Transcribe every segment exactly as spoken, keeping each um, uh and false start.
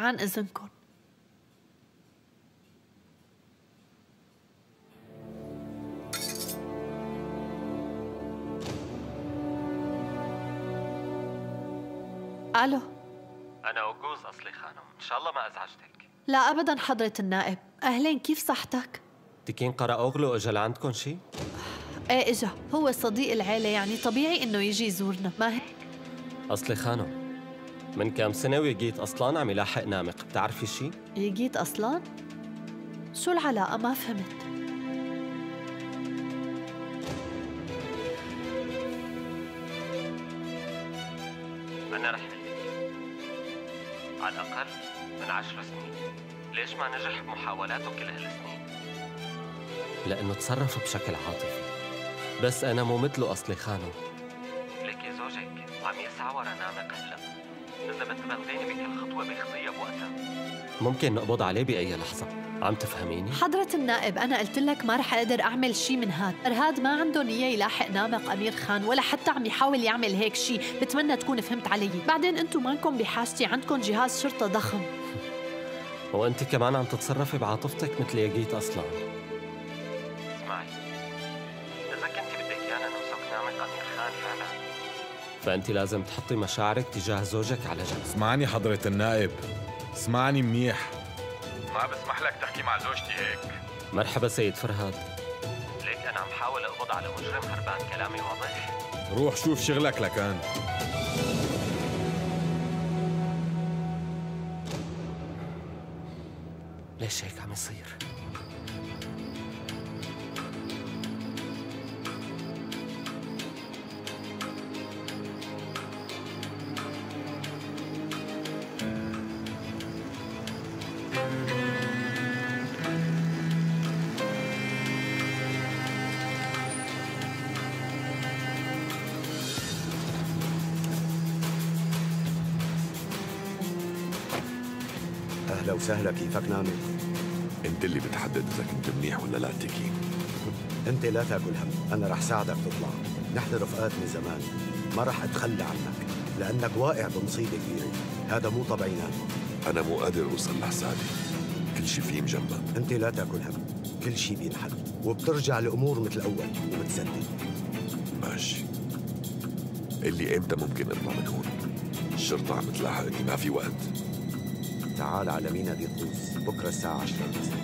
عن إذنكم. ألو. أنا أوجوز أصلي خانم، إن شاء الله ما أزعجتك. لا أبداً حضرة النائب، أهلين كيف صحتك؟ تكين قراغلو أجا لعندكم شي؟ إيه إجا، هو صديق العيلة يعني طبيعي إنه يجي يزورنا، ما هيك؟ أصلي خانم، من كام سنة ويجيت أصلان عم يلاحق نامق، بتعرفي شي؟ يجيت أصلان؟ شو العلاقة؟ ما فهمت. أنا رح على الأقل من عشر سنين، ليش ما نجح بمحاولاته كل هالسنين؟ لأنه تصرف بشكل عاطفي، بس أنا مو مثله أصلي خانم. لك يا زوجك عم يسعى ورا نامق هلا، إذا بدك تاخذيني بكل خطوة بياخذيها بوقتها. ممكن نقبض عليه بأي لحظة، عم تفهميني؟ حضرة النائب أنا قلت لك ما رح أقدر أعمل شي من هاد، إرهاد ما عنده نية يلاحق نامق أمير خان ولا حتى عم يحاول يعمل هيك شي، بتمنى تكون فهمت علي، بعدين أنتم مانكم بحاجتي، عندكم جهاز شرطة ضخم. وأنت كمان عم تتصرفي بعاطفتك مثل ياجيت أصلاً. اسمعي، إذا كنت بدك إيانا نوثق نامق أمير خان فعلاً، فأنت لازم تحطي مشاعرك تجاه زوجك على جنب. اسمعني حضرة النائب، اسمعني منيح، ما بسمح لك تحكي مع زوجتي هيك. مرحبا سيد فرهاد. ليك أنا عم حاول أقبض على مجرم هربان، كلامي واضح؟ روح شوف شغلك لكان. ليش هيك عم يصير؟ أهلا وسهلا، كيفك نامق؟ أنت اللي بتحدد إذا كنت منيح ولا لا. تكي أنت لا تاكل هم، أنا رح ساعدك تطلع، نحن رفقات من زمان، ما رح أتخلى عنك لأنك واقع بمصيبة كبيرة، هذا مو طبيعي نامق. أنا مو قادر أوصل لحسابي، كل شي فيه مجنبك. أنت لا تاكل هم، كل شي بينحل وبترجع الأمور مثل أول وبتصدق. ماشي، قل لي إمتى ممكن أطلع من هون؟ الشرطة عم تلاحقني، ما في وقت. تعال على مينا ديوس بكره الساعة عشرة المساء.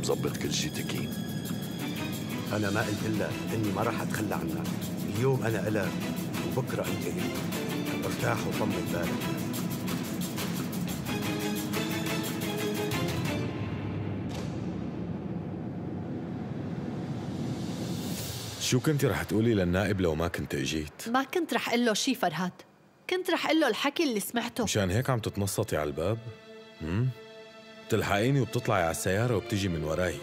مظبط كل شيء تكين؟ أنا ما قلت لك إني ما راح أتخلى عنك، اليوم أنا إلك وبكره أنت إلي، ارتاح وطمن بالك. شو كنت رح تقولي للنائب لو ما كنت إجيت؟ ما كنت رح أقول له شي فرهاد، كنت رح قل له الحكي اللي سمعته. مشان هيك عم تتنصتي على الباب؟ امم بتلحقيني وبتطلعي على السيارة وبتجي من وراي.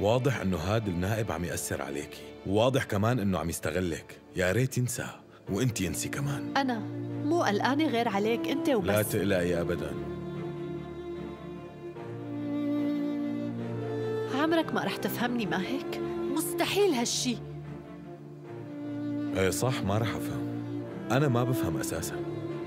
واضح انه هاد النائب عم يأثر عليكي، وواضح كمان انه عم يستغلك، يا ريت ينسى وانت ينسي كمان. انا مو قلقانة غير عليك انت وبس. لا تقلقي ابدا، عمرك ما رح تفهمني، ما هيك؟ مستحيل هالشي. ايه صح، ما رح افهم، أنا ما بفهم أساساً،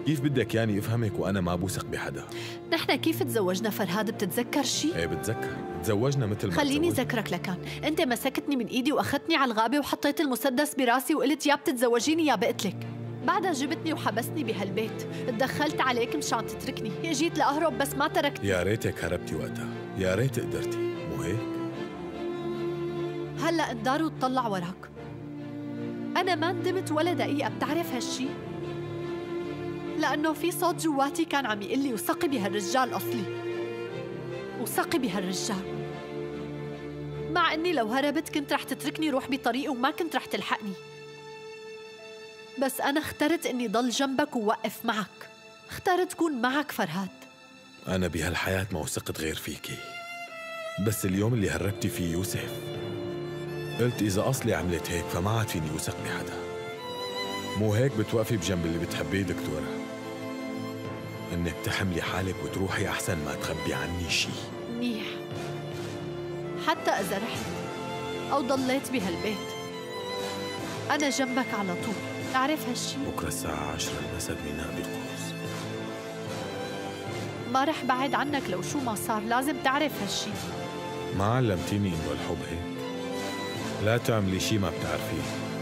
كيف بدك يعني أفهمك وأنا ما بوثق بحدا؟ نحن كيف تزوجنا فرهاد، بتتذكر شي؟ إيه بتذكر، تزوجنا مثل ما خليني أذكرك لكان، أنت مسكتني من إيدي وأخذتني على الغابة وحطيت المسدس براسي وقلت يا بتتزوجيني يا بقتلك، بعدها جبتني وحبستني بهالبيت، تدخلت عليك مشان تتركني، جيت لأهرب بس ما تركتني. يا ريتك هربتي وقتها، يا ريت قدرتي، مو هيك؟ هلا اندار وتطلع وراك، أنا ما ندمت ولا دقيقة، بتعرف هالشي؟ لأنه في صوت جواتي كان عم يقلي وثقي بهالرجال أصلي، وثقي بهالرجال، مع إني لو هربت كنت رح تتركني روح بطريقي وما كنت رح تلحقني، بس أنا اخترت إني ضل جنبك ووقف معك، اخترت كون معك فرهاد. أنا بهالحياة ما وثقت غير فيكي، بس اليوم اللي هربتي فيه يوسف قلت إذا أصلي عملت هيك فما عاد فيني أوثق بحدا. مو هيك بتوقفي بجنب اللي بتحبيه دكتورة؟ إنك تحملي حالك وتروحي أحسن ما تخبي عني شي. منيح، حتى إذا رحت أو ضليت بهالبيت أنا جنبك على طول، تعرف هالشي؟ بكرة الساعة عشرة المساء بميناء ديوس. ما رح بعد عنك لو شو ما صار، لازم تعرف هالشي. ما علمتيني إنه الحب هيك، لا تعملي شي ما بتعرفيه.